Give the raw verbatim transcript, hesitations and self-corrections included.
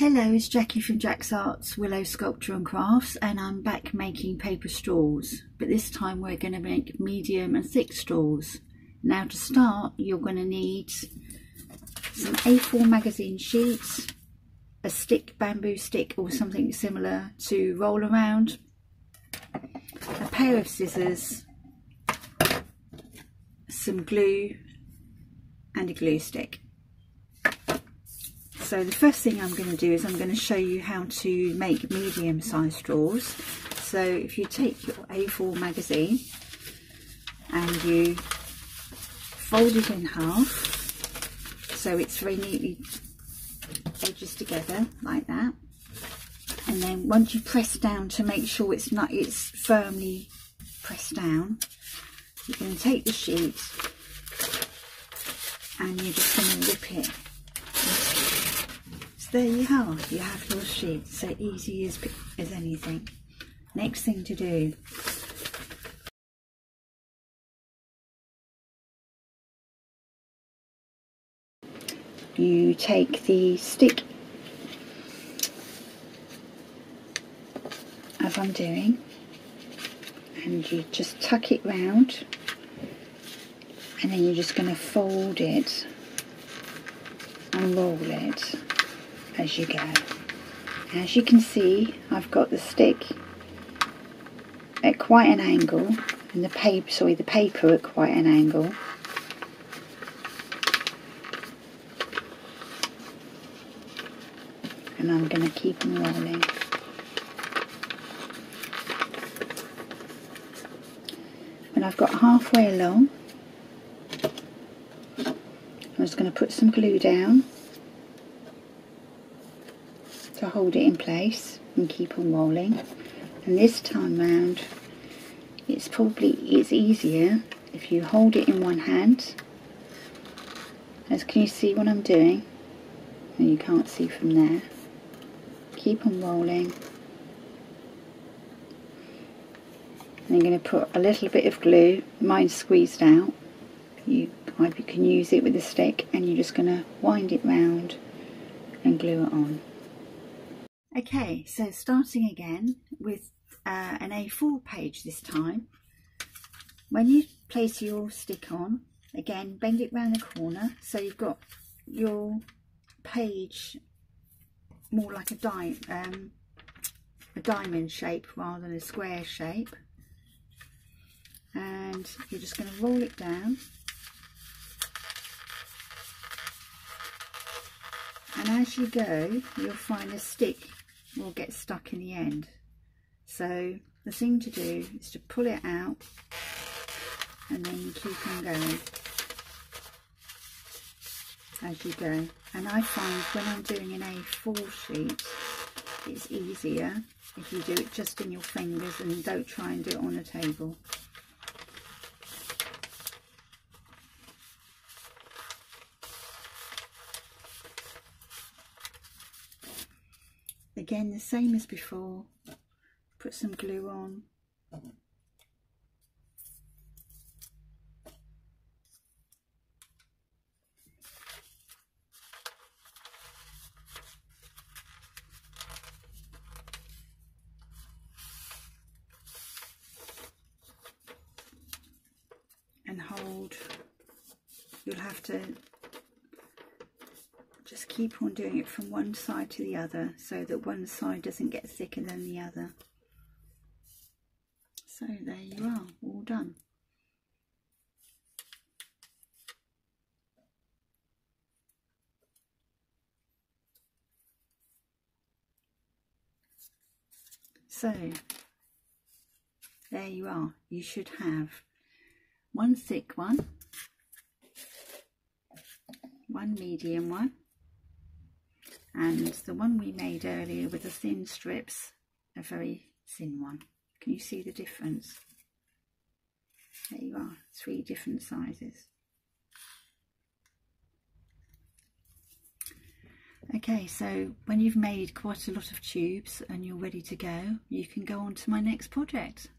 Hello, it's Jackie from Jack's Arts Willow Sculpture and Crafts, and I'm back making paper straws, but this time we're going to make medium and thick straws. Now to start, you're going to need some A four magazine sheets, a stick, bamboo stick or something similar to roll around, a pair of scissors, some glue and a glue stick. So the first thing I'm going to do is I'm going to show you how to make medium sized straws. So if you take your A four magazine and you fold it in half so it's very neatly edges together like that, and then once you press down to make sure it's not it's firmly pressed down, you're going to take the sheet and you're just going to rip it. There you are, you have your sheet, so easy as, as anything. Next thing to do, you take the stick, as I'm doing, and you just tuck it round, and then you're just going to fold it and roll it as you go. As you can see, I've got the stick at quite an angle and the paper, sorry, the paper at quite an angle. And I'm going to keep them rolling. When I've got halfway along, I'm just going to put some glue down to hold it in place and keep on rolling. And this time round, it's probably it's easier if you hold it in one hand. As can you see what I'm doing? And you can't see from there. Keep on rolling. And I'm going to put a little bit of glue. Mine's squeezed out. You, you can use it with a stick, and you're just going to wind it round and glue it on. Okay, so starting again with uh, an A four page this time. When you place your stick on, again bend it round the corner so you've got your page more like a, di um, a diamond shape rather than a square shape. And you're just going to roll it down. And as you go, you'll find the stick will get stuck in the end. So the thing to do is to pull it out and then you keep on going as you go. And I find when I'm doing an A four sheet, it's easier if you do it just in your fingers and don't try and do it on a table. Again, the same as before, put some glue on. And hold. You'll have to just keep on doing it from one side to the other so that one side doesn't get thicker than the other. So there you are, all done. So there you are, you should have one thick one, one medium one, and the one we made earlier with the thin strips, a very thin one. Can you see the difference? There you are, three different sizes. Okay, so when you've made quite a lot of tubes and you're ready to go, you can go on to my next project.